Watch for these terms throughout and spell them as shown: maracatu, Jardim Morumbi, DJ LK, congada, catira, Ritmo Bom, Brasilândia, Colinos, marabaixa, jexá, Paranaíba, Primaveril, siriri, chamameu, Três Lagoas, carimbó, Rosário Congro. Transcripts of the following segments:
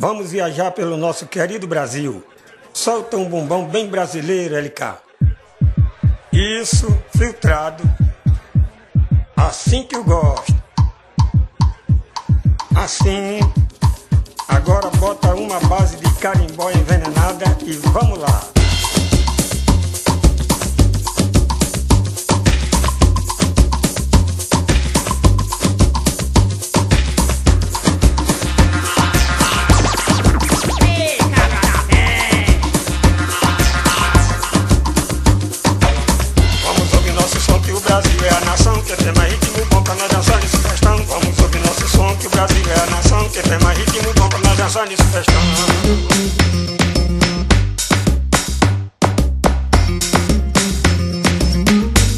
Vamos viajar pelo nosso querido Brasil. Solta um bombão bem brasileiro, LK. Isso, filtrado. Assim que eu gosto. Assim. Agora bota uma base de carimbó envenenada e vamos lá.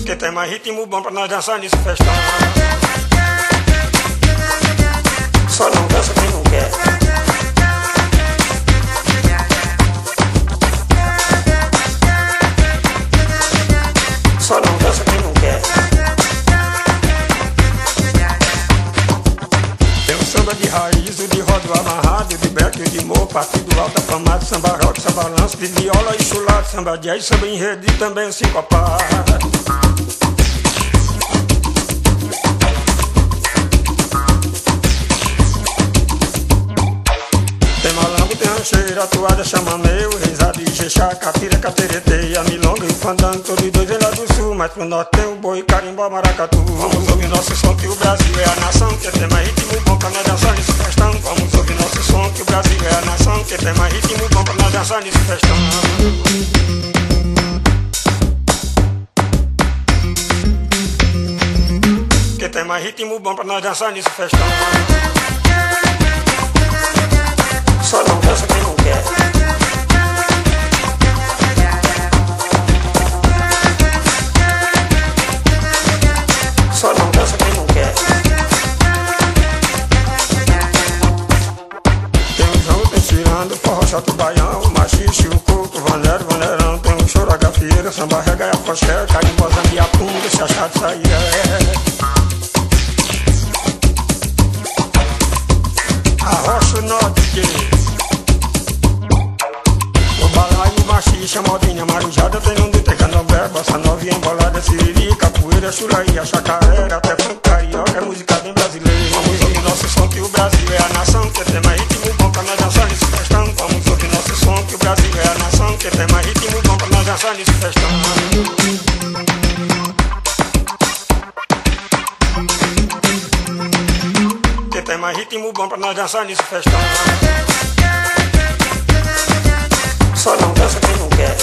Que tem mais ritmo bom pra nós dançar nesse festão. Só não dança quem não quer. Só não dança quem não quer. Tem um samba de raiz, o de rodo amarrado, de beco e de morro, partido alto afamado, samba rock, samba lance, de viola e chulado, samba jazz, samba enredo e também o sincopado. Cheira, toada, chamameu, rezado e jexá, catira, catereteia, milonga e fandango, todos dois vêm lá do sul, mas pro norte tem o boi, carimbó, maracatu. Vamos ouvir nosso som que o Brasil é a nação, que tem mais ritmo bom pra nós dançar nesse festão. Vamos ouvir nosso som que o Brasil é a nação, que tem mais ritmo bom pra nós dançar nesse festão. Que tem mais ritmo bom pra nós dançar nesse festão. Só não dança quem não quer. Só não dança quem não quer. Tem um João, tem Cirando, forró, chato, baião, machixe, o coco, vaneiro, vaneirão. Tem um choro, a gafieira, samba, rega e a coxé, carimbó, zambiatum, deixa chato sair. Arrocha o nó, DJ. Modinha, marujada, tem um de candomblé, bossa nova, embolada, siriri, capoeira, churaia, chacarera, até funk carioca, é música bem brasileira. Vamos ouvir nosso som que o Brasil é a nação, que tem mais ritmo bom pra nós dançar nesse festão. Vamos ouvir nosso som que o Brasil é a nação, que tem mais ritmo bom pra nós dançar nesse festão. Que tem mais ritmo bom pra nós dançar nesse festão. Só não dança quem não quer.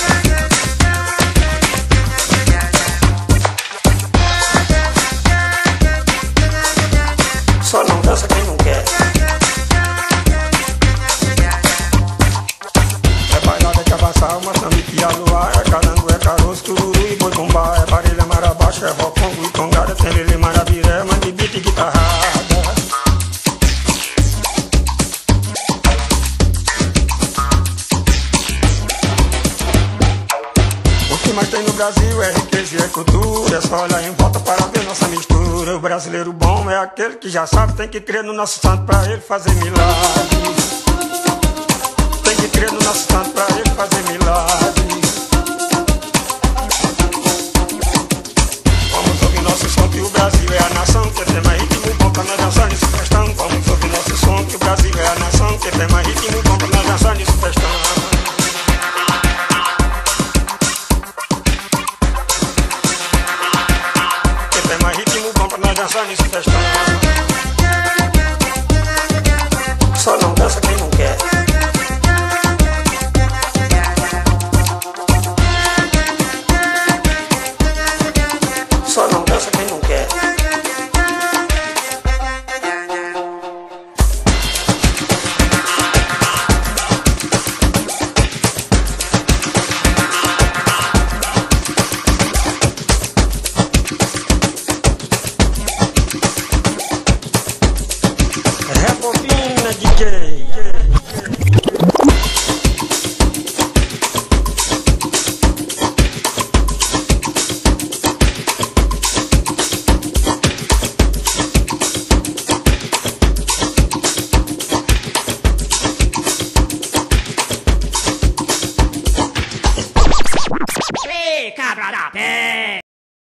Só não dança quem não quer. É bailada, é cabaçalma, sambique, aluá, é calango, é caroço, tururu e boi bombá, é barilha, marabaixa, é rocongo e congada, tem lele, maraviré, mandibite e guitarra. Brasil é riqueza e é cultura, é só olhar em volta para ver nossa mistura. O brasileiro bom é aquele que já sabe, tem que crer no nosso santo pra ele fazer milagres. Tem que crer no nosso santo pra ele fazer milagres. Vamos ouvir nosso som que o Brasil é a nação, que tem mais ritmo bom pra nós dançar nesse festão. Vamos ouvir nosso som que o Brasil é a nação, que tem mais ritmo